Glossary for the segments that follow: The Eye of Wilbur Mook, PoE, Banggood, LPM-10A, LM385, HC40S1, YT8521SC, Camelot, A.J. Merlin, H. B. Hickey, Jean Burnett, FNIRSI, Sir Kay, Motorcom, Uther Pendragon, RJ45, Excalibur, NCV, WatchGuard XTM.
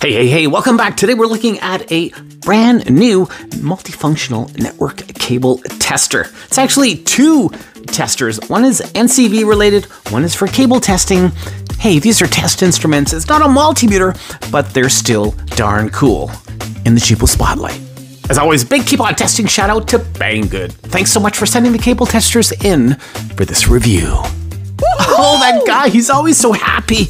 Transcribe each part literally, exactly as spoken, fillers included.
Hey, hey, hey, welcome back. Today we're looking at a brand new multifunctional network cable tester. It's actually two testers. One is N C B related, one is for cable testing. Hey, these are test instruments. It's not a multimeter, but they're still darn cool in the cheapo spotlight. As always, big keep on testing shout out to Banggood. Thanks so much for sending the cable testers in for this review. Oh, that guy, he's always so happy.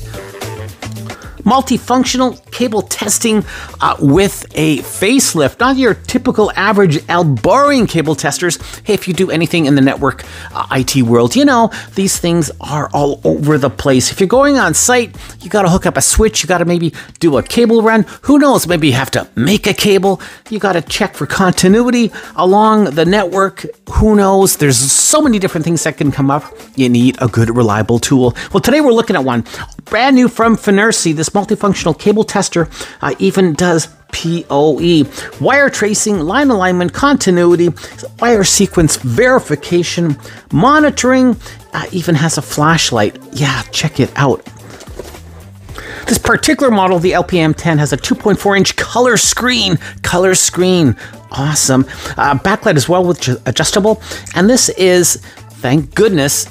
Multifunctional cable testing uh, with a facelift, not your typical average boring cable testers. Hey, if you do anything in the network uh, I T world, you know, these things are all over the place. If you're going on site, you got to hook up a switch. You got to maybe do a cable run. Who knows? Maybe you have to make a cable. You got to check for continuity along the network. Who knows? There's so many different things that can come up. You need a good, reliable tool. Well, today we're looking at one brand new from FNIRSI. This multifunctional cable tester uh, even does P O E, wire tracing, line alignment, continuity, wire sequence verification, monitoring, uh, even has a flashlight. Yeah, check it out. This particular model, the L P M ten, has a two point four inch color screen. Color screen, awesome. Uh, backlight as well, which is adjustable. And this is, thank goodness,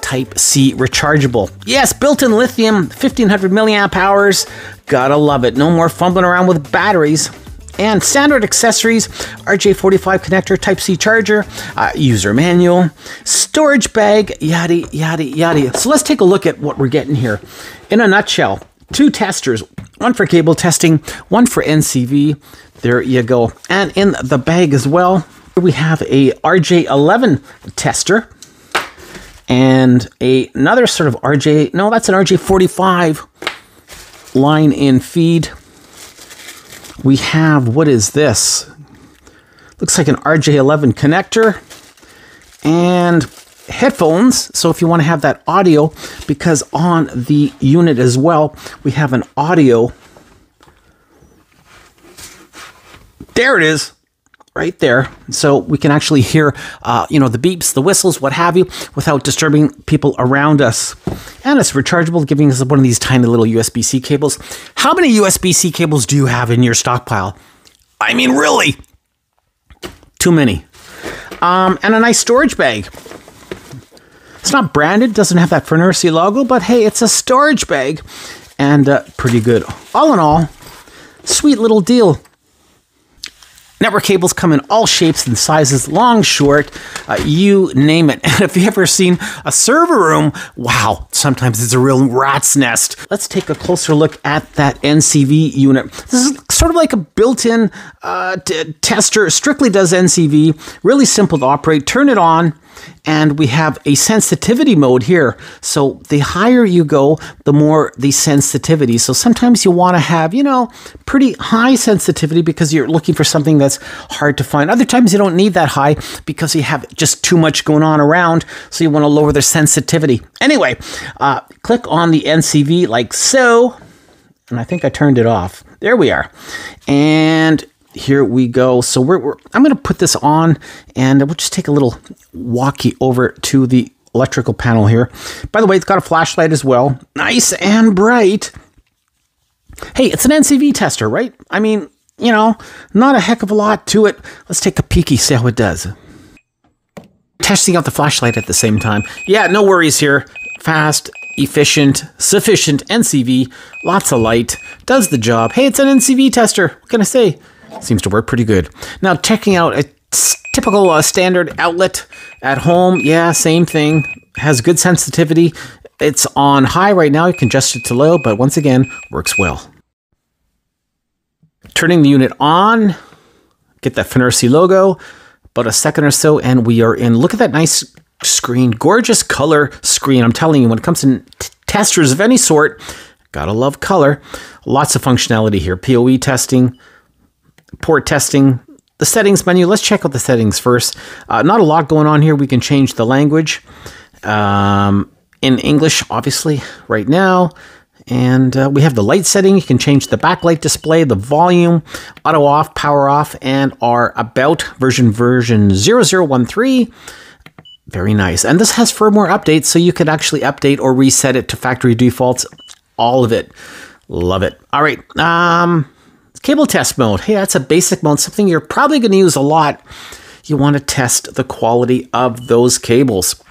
Type C rechargeable. Yes, built-in lithium, fifteen hundred milliamp hours. Gotta love it. No more fumbling around with batteries. And standard accessories, R J forty-five connector, Type C charger, uh, user manual, storage bag, yada, yada, yada. So let's take a look at what we're getting here. In a nutshell, two testers, one for cable testing, one for N C V. There you go. And in the bag as well, we have a R J eleven tester. And a, another sort of R J, no, that's an R J forty-five line in feed. We have, what is this? Looks like an R J eleven connector and headphones. So if you want to have that audio, because on the unit as well, we have an audio. There it is. Right there. So we can actually hear, uh, you know, the beeps, the whistles, what have you, without disturbing people around us. And it's rechargeable, giving us one of these tiny little U S B C cables. How many U S B C cables do you have in your stockpile? I mean, really? Too many. Um, and a nice storage bag. It's not branded, doesn't have that FNIRSI logo, but hey, it's a storage bag and uh, pretty good. All in all, sweet little deal. Network cables come in all shapes and sizes, long, short, uh, you name it. And if you've ever seen a server room, wow, sometimes it's a real rat's nest. Let's take a closer look at that N C V unit. This is sort of like a built-in uh, tester, strictly does N C V, really simple to operate, turn it on. And we have a sensitivity mode here. So the higher you go, the more the sensitivity. So sometimes you want to have, you know, pretty high sensitivity because you're looking for something that's hard to find. Other times you don't need that high because you have just too much going on around. So you want to lower the sensitivity. Anyway, uh, click on the N C V like so. And I think I turned it off. There we are. And here we go. So we're, we're I'm going to put this on and we'll just take a little walkie over to the electrical panel here. By the way, it's got a flashlight as well. Nice and bright. Hey, it's an N C V tester, right? I mean, you know, not a heck of a lot to it. Let's take a peeky, see how it does. Testing out the flashlight at the same time. Yeah, no worries here. Fast, efficient, sufficient N C V, lots of light, does the job. Hey, it's an N C V tester. What can I say? Seems to work pretty good. Now, checking out a typical uh, standard outlet at home. Yeah, same thing. Has good sensitivity. It's on high right now. You can adjust it to low, but once again, works well. Turning the unit on. Get that FNIRSI logo. About a second or so, and we are in. Look at that nice screen. Gorgeous color screen. I'm telling you, when it comes to t testers of any sort, gotta love color. Lots of functionality here. P O E testing. Port testing, the settings menu. Let's check out the settings first. Uh, not a lot going on here. We can change the language um, in English, obviously, right now. And uh, we have the light setting. You can change the backlight display, the volume, auto off, power off, and our about version version zero zero one three. Very nice. And this has firmware updates, so you could actually update or reset it to factory defaults, all of it. Love it. All right. Um, cable test mode. Hey, that's a basic mode, something you're probably going to use a lot. You want to test the quality of those cables.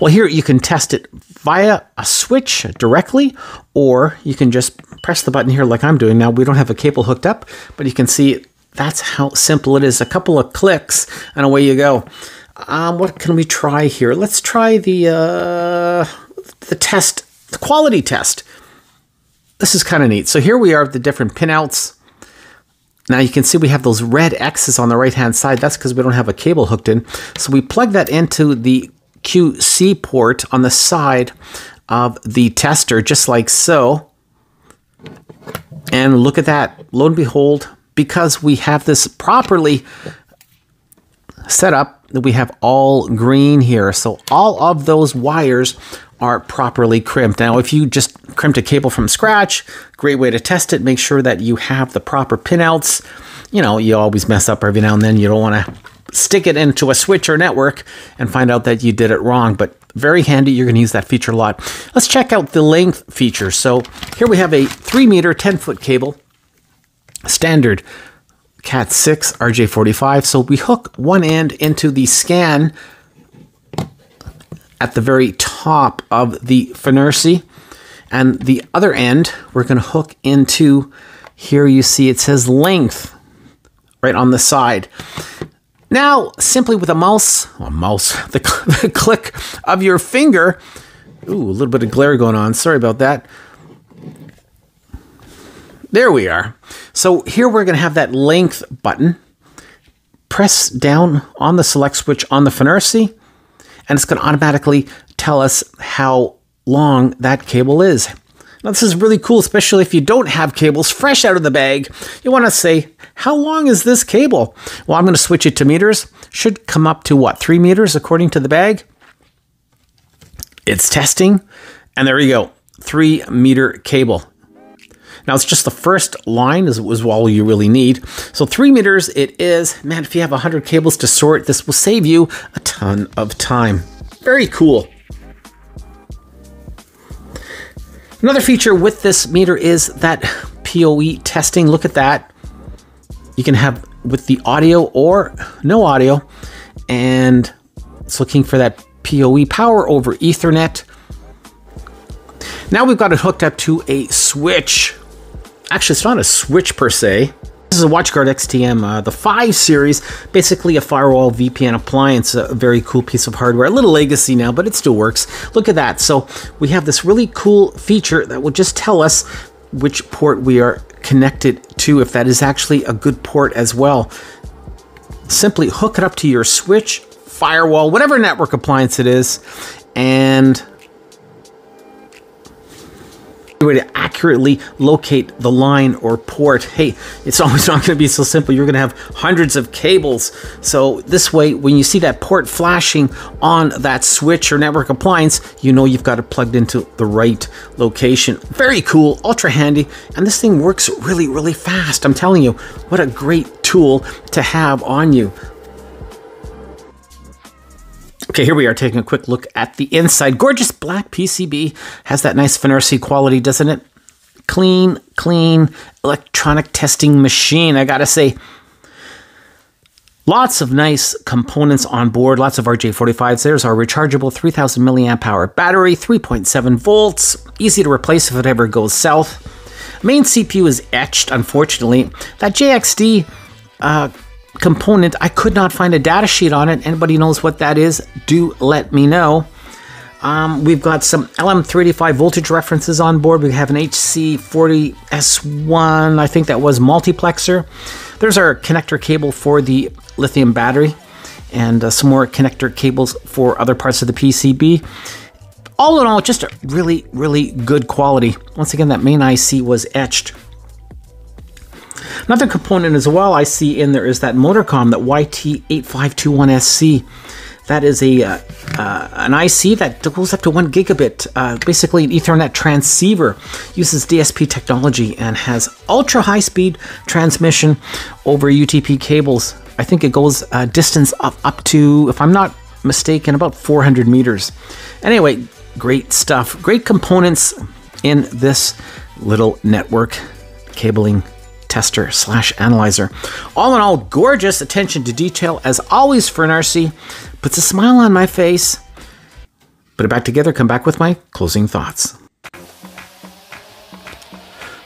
Well, here you can test it via a switch directly, or you can just press the button here like I'm doing now. We don't have a cable hooked up, but you can see that's how simple it is. A couple of clicks and away you go. Um, what can we try here? Let's try the, uh, the test, the quality test. This is kind of neat. So here we are at the different pinouts. Now you can see we have those red X's on the right-hand side. That's because we don't have a cable hooked in. So we plug that into the Q C port on the side of the tester, just like so. And look at that. Lo and behold, because we have this properly set up, we have all green here. So all of those wires are properly crimped. Now, if you just crimped a cable from scratch, great way to test it. Make sure that you have the proper pinouts. You know, you always mess up every now and then. You don't want to stick it into a switch or network and find out that you did it wrong, but very handy. You're going to use that feature a lot. Let's check out the length feature. So here we have a three meter, ten foot cable, standard Cat six R J forty-five. So we hook one end into the scan at the very top of the FNIRSI, and the other end we're going to hook into here. You see it says length right on the side. Now simply with a mouse, a mouse, the, the click of your finger. Ooh, a little bit of glare going on. Sorry about that. There we are. So here we're going to have that length button. Press down on the select switch on the FNIRSI, and it's going to automatically tell us how long that cable is. Now this is really cool, especially if you don't have cables fresh out of the bag. You want to say, how long is this cable? Well, I'm going to switch it to meters. Should come up to what, three meters according to the bag. It's testing, and there you go, three meter cable. Now, it's just the first line is, is all you really need. So three meters it is. Man, if you have one hundred cables to sort, this will save you a ton of time. Very cool. Another feature with this meter is that P O E testing. Look at that. You can have with the audio or no audio. And it's looking for that P O E, power over Ethernet. Now we've got it hooked up to a switch. Actually, it's not a switch per se. This is a WatchGuard X T M, uh, the five series, basically a firewall V P N appliance, a very cool piece of hardware, a little legacy now, but it still works. Look at that. So we have this really cool feature that will just tell us which port we are connected to, if that is actually a good port as well. Simply hook it up to your switch, firewall, whatever network appliance it is, and way to accurately locate the line or port. Hey, it's always not going to be so simple. You're going to have hundreds of cables. So this way, when you see that port flashing on that switch or network appliance, you know you've got it plugged into the right location. Very cool, ultra handy, and this thing works really, really fast. I'm telling you, what a great tool to have on you. Okay, here we are taking a quick look at the inside. Gorgeous black P C B, has that nice FNIRSI quality, doesn't it? Clean, clean electronic testing machine, I gotta say. Lots of nice components on board, lots of R J forty-fives. There's our rechargeable three thousand milliamp hour battery, three point seven volts, easy to replace if it ever goes south. Main C P U is etched, unfortunately. That J X D, uh, component, I could not find a data sheet on it. Anybody knows what that is, do let me know. Um, we've got some L M three eighty-five voltage references on board. We have an H C forty S one, I think that was multiplexer. There's our connector cable for the lithium battery, and uh, some more connector cables for other parts of the P C B. All in all, just a really, really good quality. Once again, that main I C was etched. Another component as well I see in there is that Motorcom, that Y T eight five two one S C. That is a uh, uh, an I C that goes up to one gigabit, uh, basically an Ethernet transceiver. Uses D S P technology and has ultra high speed transmission over U T P cables. I think it goes a distance up, up to, if I'm not mistaken, about four hundred meters. Anyway, great stuff, great components in this little network cabling tester slash analyzer. All in all, gorgeous attention to detail as always for FNIRSI. Puts a smile on my face. Put it back together, come back with my closing thoughts.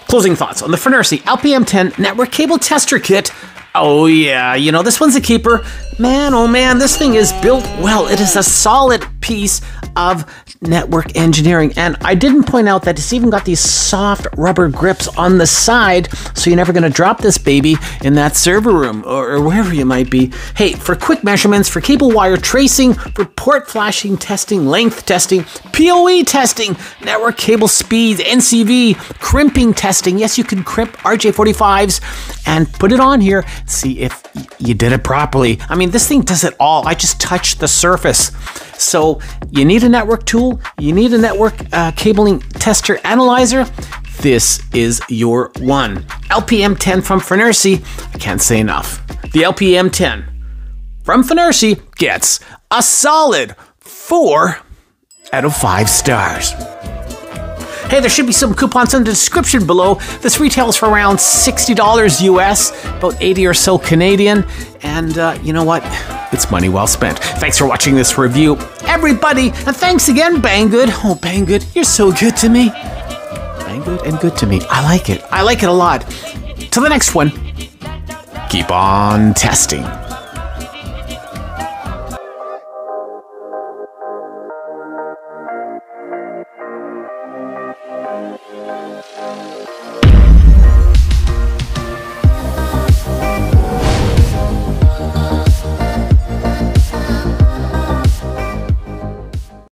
Closing thoughts on the FNIRSI L P M ten Network Cable Tester Kit. Oh yeah, you know, this one's a keeper. Man, oh man, this thing is built well. It is a solid piece of network engineering. And I didn't point out that it's even got these soft rubber grips on the side, so you're never gonna drop this baby in that server room or, or wherever you might be. Hey, for quick measurements, for cable wire tracing, for port flashing testing, length testing, P O E testing, network cable speeds, N C V, crimping testing. Yes, you can crimp R J forty-fives and put it on here, see if you did it properly. I mean, this thing does it all. I just touched the surface. So you need a network tool, you need a network uh, cabling tester analyzer. This is your one. L P M ten from FNIRSI, I can't say enough. The L P M ten from FNIRSI gets a solid four out of five stars. Hey, there should be some coupons in the description below. This retails for around sixty dollars U S, about eighty or so Canadian. And uh, you know what? It's money well spent. Thanks for watching this review, everybody. And thanks again, Banggood. Oh, Banggood, you're so good to me. Banggood and good to me. I like it. I like it a lot. Till the next one, keep on testing.